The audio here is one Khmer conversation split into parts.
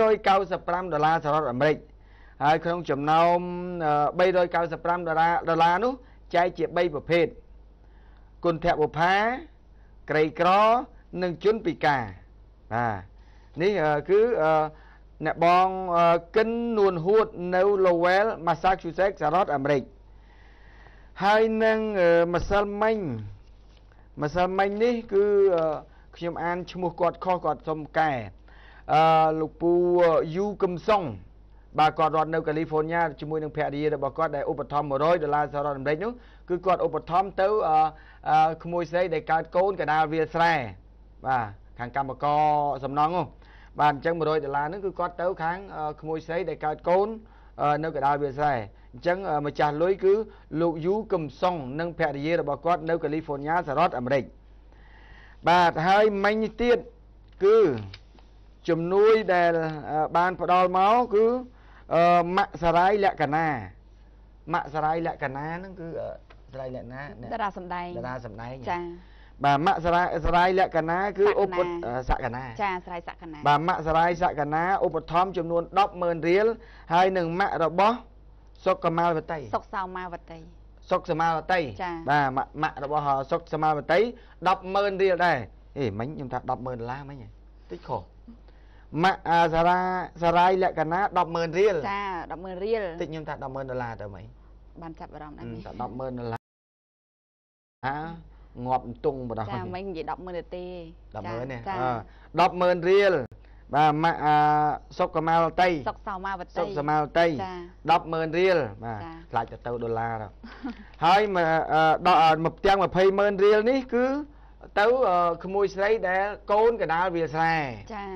ดอลลาร์สหรัฐอเมริกហើយក្នុងចំណោម3 លោកពូយូកំសុងបាទគាត់រត់នៅកាលីហ្វ័រញ៉ាជាមួយនឹងភរិយារបស់គាត់ដែលឧបត្ថម្ភ ចំនួនដែលបានផ្ដល់មកគឺម៉ាក់សារាយលក្ខណាឧបត្ថម្ភចំនួន ម៉ាក់សារាយលក្ខណៈ 100000 រៀល ចា 100000 រៀល តិច ខ្ញុំថា 100000 ដុល្លារ ទៅ មិញ បាន ចាប់ អារម្មណ៍ ដែរ តែ 100000 ដុល្លារ ងាប់ ទង់ បដោះ ចា មិញ និយាយ 100000 ទេ ទេ 100000 ណា 100000 រៀល បាទ ម៉ាក់ សុកកម៉ាល់តី សុកសោម៉ាវតី សុកសោម៉ាវតី ចា 100000 រៀល បាទ ខ្លាច ទៅ ដុល្លារ ហើយ មក ផ្ទាំង 2000000 រៀល នេះ គឺ ទៅក្មួយស្រីដែលកូនកណ្ដាលវាលស្រែ Phnom Penh Office Supply គឺនៅផ្លូវនរោត្តម សម្ភារៈខ្លះទៀតនេះគឺឲ្យទៅក្មួយស្រីកើតកូននៅកណ្ដាលវាលស្រែបាទអញ្ចឹងឥឡូវនេះ ថាមានសពរស់ជនរបស់យើងយក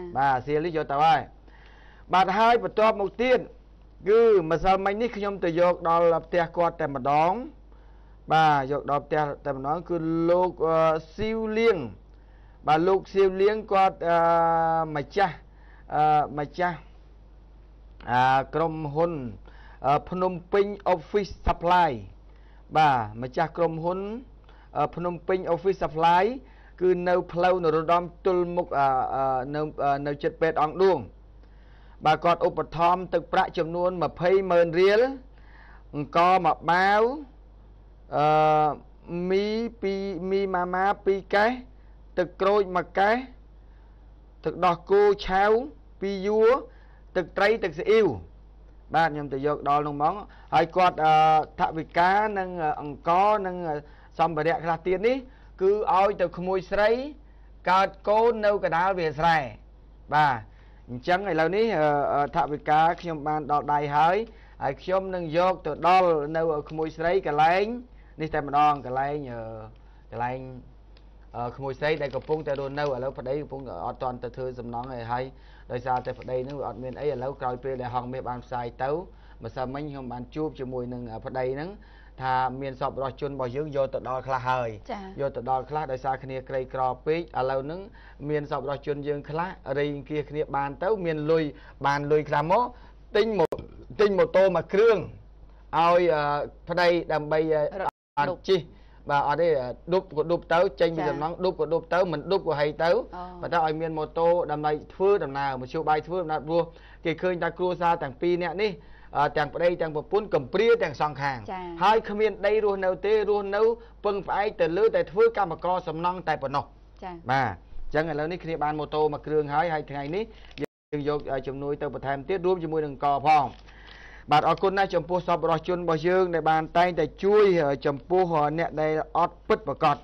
ទៅដល់ខ្លះហើយយកទៅដល់ខ្លះដោយសារគ្នាក្រីក្រពេកឥឡូវហ្នឹងមានសពរស់ជនយើងខ្លះរែងគៀគ្នាបានទៅមានលុយបានលុយខ្លះមកទិញមកតោមកគ្រឿងឲ្យប្តីដើម្បីឲ្យជិះបាទអត់ទេ ទាំងប្តីទាំងប្រពន្ធកំព្រាទាំងសងខាងហើយគ្មានដីរស់នៅទេរស់នៅពឹងផ្អែកទៅលើតែធ្វើកម្មករសំណង់តែប៉ុណ្ណោះចា៎បាទអញ្ចឹងឥឡវនេះគ្នាបានម៉ូតូមួយគ្រឿងហើយហើយថ្ងៃនេះយើងយកជំនួយទៅបន្ថែមទៀតរួមជាមួយនឹងកផងបាទអរគុណណាចំពោះសប្បុរសជនរបស់យើងដែលបានតែងតែជួយចំពោះអ្នកដែលអត់ពិតប្រាកដ